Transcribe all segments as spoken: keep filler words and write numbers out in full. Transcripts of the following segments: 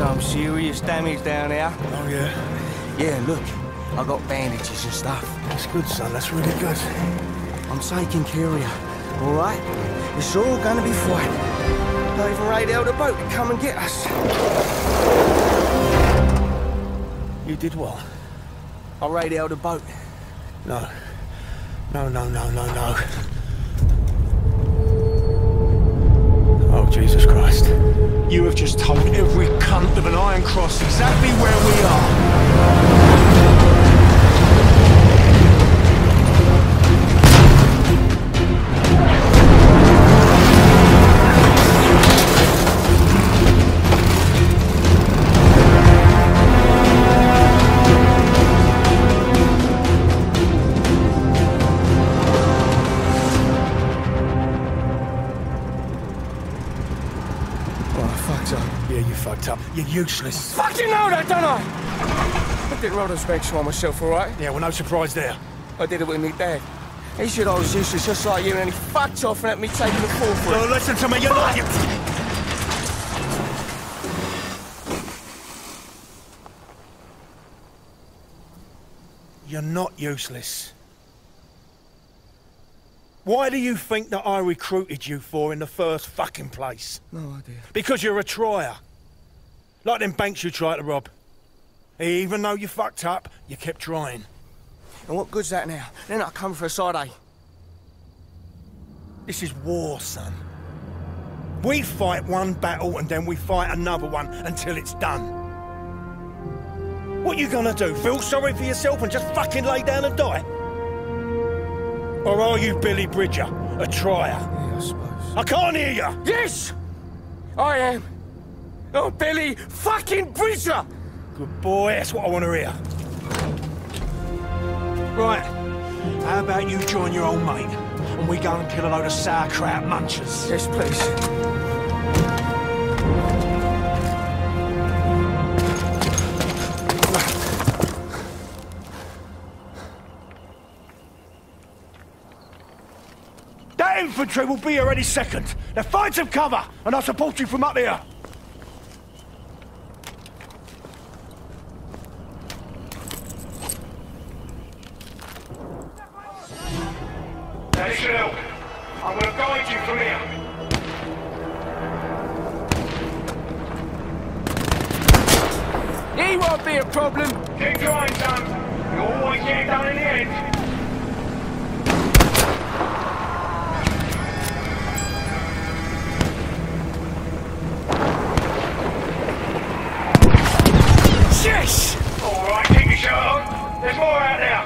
some serious damage down there. Oh, yeah? Yeah, look. I got bandages and stuff. That's good, son. That's really good. I'm taking care of you, all right? It's all gonna be fine. They've raided out a boat to come and get us. You did what? I raided out a boat. No. No, no, no, no, no. Oh, Jesus Christ. You have just told every cunt of an Iron Cross exactly where we are. You're useless. Fuck, you know that, don't I? I did Rodden's on myself, all right? Yeah, well, no surprise there. I did it with me dad. He said I was useless just like you, and he fucked off and had me taking the fall for no, it. No, listen to me, you're not... You... You're not useless. Why do you think that I recruited you for in the first fucking place? No idea. Because you're a trier. Like them banks you tried to rob. Even though you fucked up, you kept trying. And what good's that now? Then I come for a side A. This is war, son. We fight one battle and then we fight another one until it's done. What you gonna do? Feel sorry for yourself and just fucking lay down and die? Or are you Billy Bridger, a trier? Yeah, I suppose. I can't hear you! Yes! I am. Oh, Billy fucking Bridger! Good boy, that's what I want to hear. Right, how about you join your old mate, and we go and kill a load of sauerkraut munchers? Yes, please. That infantry will be here any second. Now find some cover, and I'll support you from up here. Listen up. I'm going to guide you from here. He won't be a problem. Keep going, son. You always get down in the end. Yes! All right, keep your shirt on. There's more out there.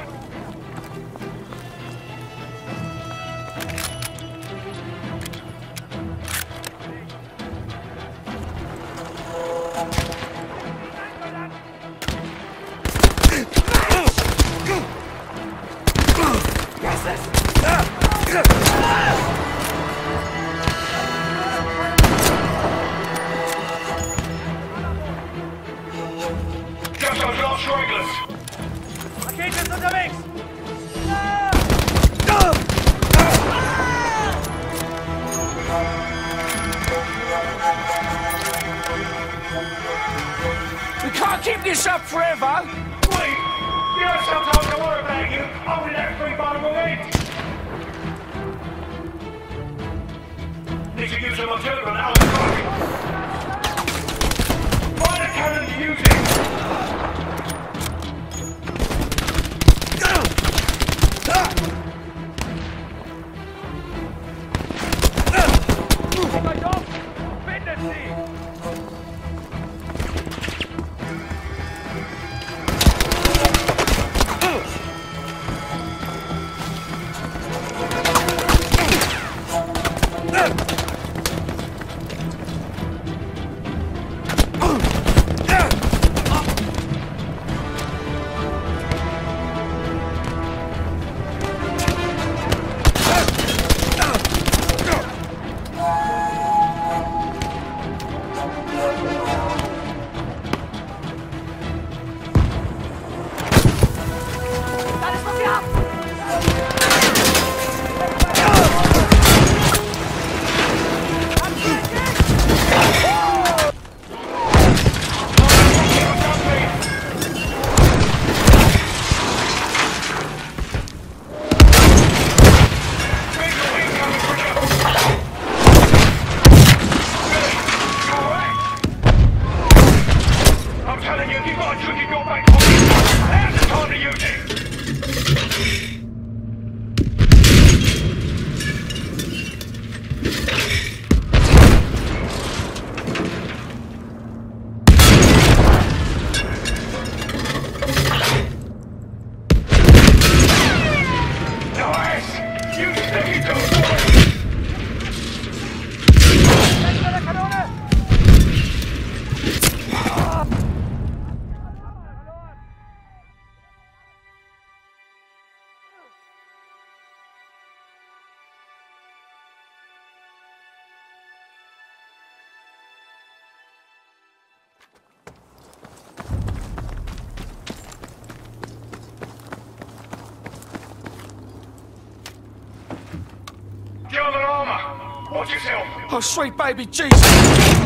Watch yourself! Oh, sweet baby Jesus!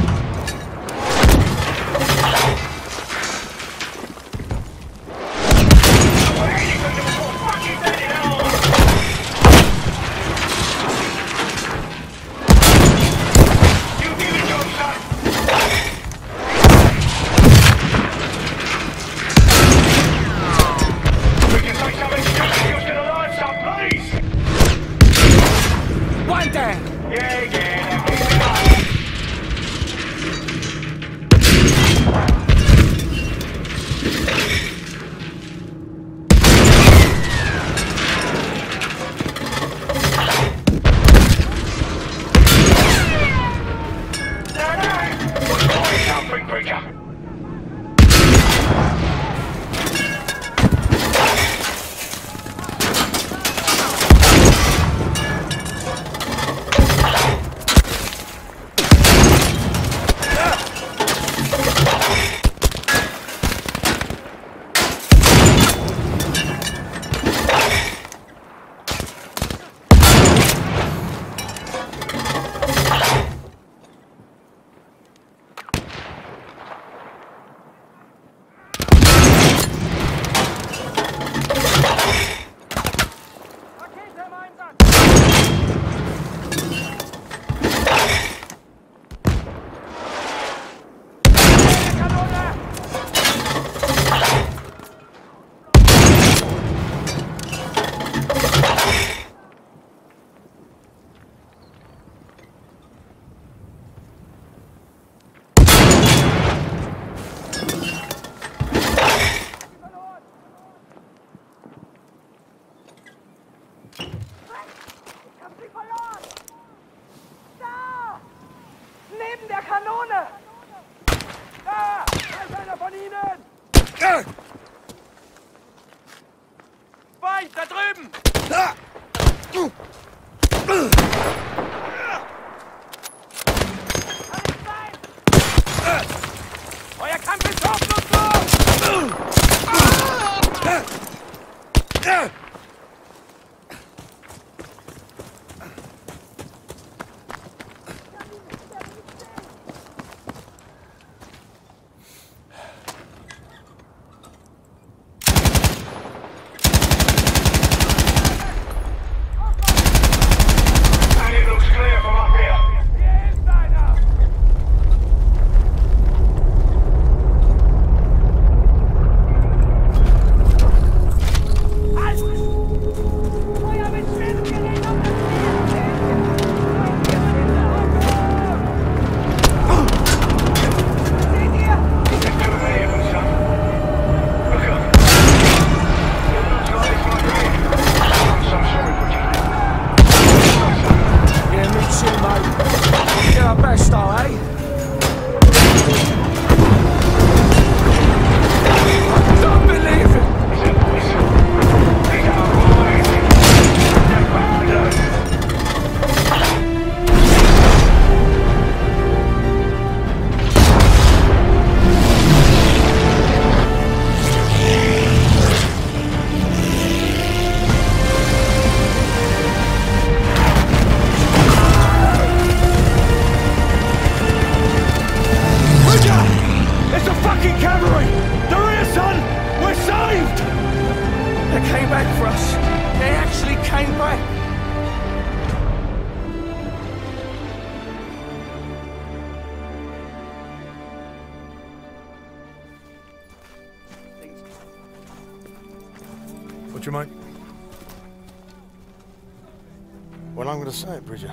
Well, I'm going to say it, Bridger.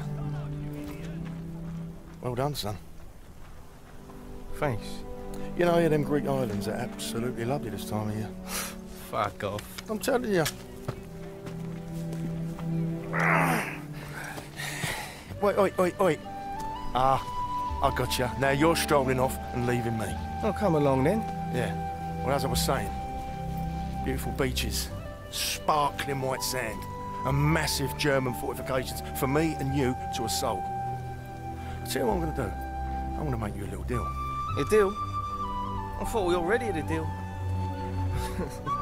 Well done, son. Thanks. You know, yeah, them Greek islands are absolutely lovely this time of year. Fuck off. I'm telling you. Wait, wait, wait, wait. Ah, I got you. Now you're strolling off and leaving me. Oh, come along then. Yeah. Well, as I was saying, beautiful beaches, sparkling white sand, and massive German fortifications for me and you to assault. I'll tell you what I'm going to do. I'm going to make you a little deal. A deal? I thought we already had a deal.